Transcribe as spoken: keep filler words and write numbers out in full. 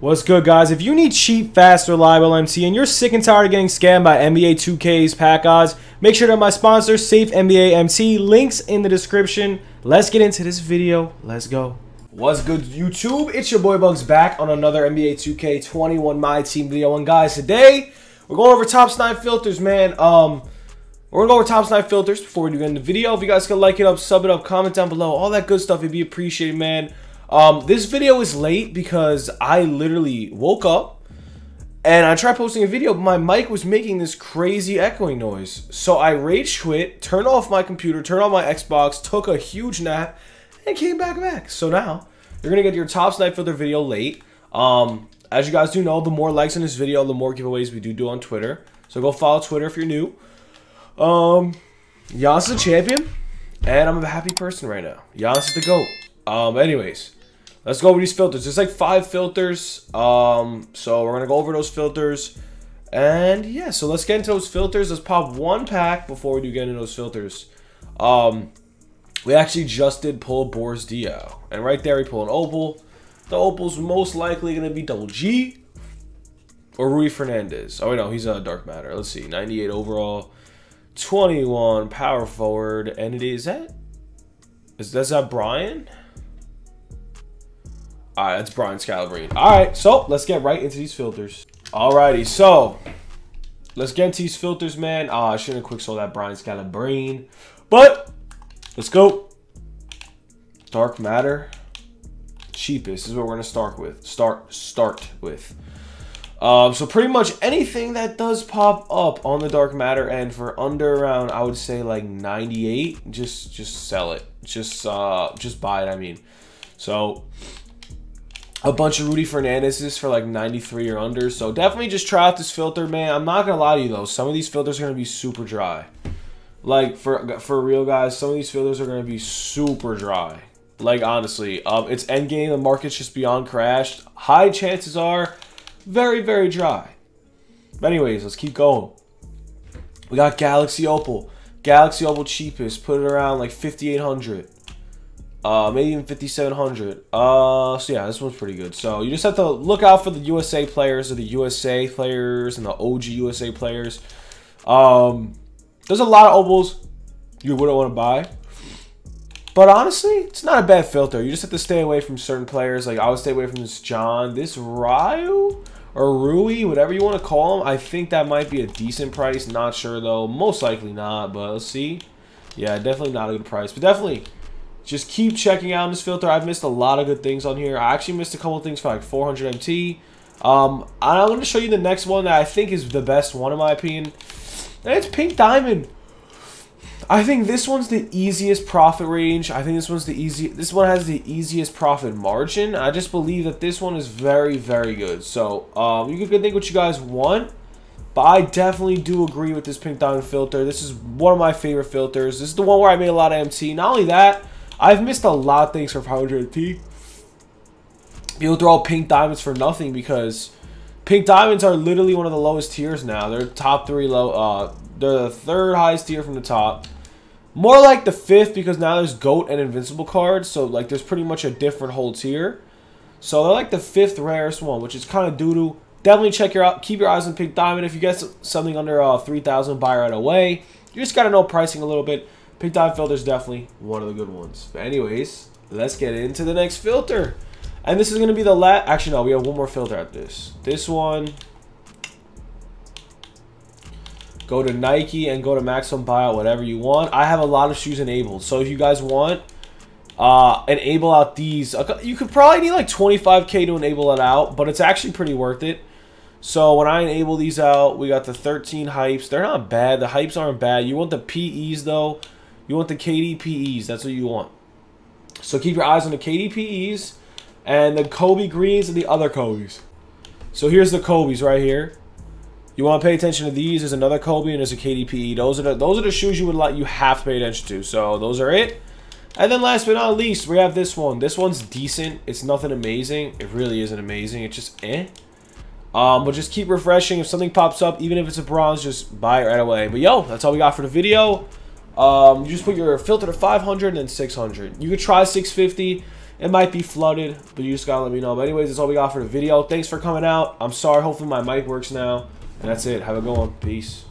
What's good, guys? If you need cheap, fast, reliable M T and you're sick and tired of getting scammed by N B A two K's pack odds, make sure to my sponsor, Safe N B A M T. Links in the description. Let's get into this video. Let's go. What's good, YouTube? It's your boy Bugs back on another N B A two K twenty-one My Team video. And guys, today we're going over top nine filters, man. Um, we're going to go over top nine filters before we do get into the video. If you guys can like it up, sub it up, comment down below, all that good stuff, it'd be appreciated, man. Um, this video is late because I literally woke up and I tried posting a video, but my mic was making this crazy echoing noise. So I rage quit, turned off my computer, turned off my Xbox, took a huge nap, and came back back. So now you're gonna get your top nine filter video late. Um, as you guys do know, the more likes on this video, the more giveaways we do do on Twitter. So go follow Twitter if you're new. Um, Giannis is a champion, and I'm a happy person right now. Giannis is the GOAT. Um, anyways. Let's go over these filters. There's like five filters. Um, so we're going to go over those filters. And yeah, so let's get into those filters. Let's pop one pack before we do get into those filters. Um, we actually just did pull Boris Dio. And right there we pull an Opal. The Opal's most likely going to be Double G or Rui Fernandez. Oh, wait, no, he's a Dark Matter. Let's see. ninety-eight overall, twenty-one power forward. And it is that? Is that, is that Brian? All right, that's Brian Scalabrine. All right, so let's get right into these filters. All righty, so let's get into these filters, man. Uh, I shouldn't have quick sold that Brian Scalabrine, but let's go. Dark Matter, cheapest is what we're gonna start with. Start, start with. Um, so pretty much anything that does pop up on the Dark Matter end for under around, I would say like ninety-eight. Just, just sell it. Just, uh, just buy it. I mean, so. A bunch of Rudy Fernandez's for like ninety-three or under. So definitely just try out this filter, man. I'm not going to lie to you, though. Some of these filters are going to be super dry. Like, for for real, guys, some of these filters are going to be super dry. Like, honestly, um, it's endgame. The market's just beyond crashed. High chances are very, very dry. But anyways, let's keep going. We got Galaxy Opal. Galaxy Opal cheapest. Put it around like fifty-eight hundred. Uh, maybe even fifty-seven hundred. Uh, so yeah, this one's pretty good. So you just have to look out for the U S A players or the U S A players and the O G U S A players. Um, there's a lot of Opals you wouldn't want to buy. But honestly, it's not a bad filter. You just have to stay away from certain players. Like, I would stay away from this John. This Ryu or Rui, whatever you want to call him, I think that might be a decent price. Not sure, though. Most likely not, but let's see. Yeah, definitely not a good price, but definitely... just keep checking out this filter. I've missed a lot of good things on here. I actually missed a couple things for like four hundred M T. Um, I'm going to show you the next one that I think is the best one in my opinion. And it's Pink Diamond. I think this one's the easiest profit range. I think this one's the easy. This one has the easiest profit margin. I just believe that this one is very, very good. So um, you can think what you guys want. But I definitely do agree with this Pink Diamond filter. This is one of my favorite filters. This is the one where I made a lot of M T. Not only that, I've missed a lot of things for five hundred M T. People throw out Pink Diamonds for nothing because Pink Diamonds are literally one of the lowest tiers now. They're top three low. Uh, they're the third highest tier from the top. More like the fifth because now there's GOAT and Invincible cards. So, like, there's pretty much a different whole tier. So, they're like the fifth rarest one, which is kind of doo-doo. Definitely check your out. Keep your eyes on Pink Diamond. If you get something under uh, three thousand, buy right away. You just got to know pricing a little bit. Pink Diamond filter is definitely one of the good ones. But anyways, let's get into the next filter. And this is going to be the last... Actually, no, we have one more filter after this. This one. Go to Nike and go to Maximum Buyout, whatever you want. I have a lot of shoes enabled. So if you guys want, uh, enable out these. You could probably need like twenty-five K to enable it out, but it's actually pretty worth it. So when I enable these out, we got the thirteen hypes. They're not bad. The hypes aren't bad. You want the P Es, though. You want the K D P Es. That's what you want. So keep your eyes on the K D P Es and the Kobe Greens and the other Kobes. So here's the Kobes right here. You want to pay attention to these. There's another Kobe and there's a K D P E. Those are the, those are the shoes you would like. You have to pay attention to. So those are it. And then last but not least, we have this one. This one's decent. It's nothing amazing. It really isn't amazing. It's just eh. Um, but just keep refreshing. If something pops up, even if it's a bronze, just buy it right away. But yo, that's all we got for the video. Um, you just put your filter to five hundred and then six hundred. You could try six fifty. It might be flooded, but you just gotta let me know. But anyways, that's all we got for the video. Thanks for coming out. I'm sorry. Hopefully my mic works now. And that's it. Have a good one. Peace.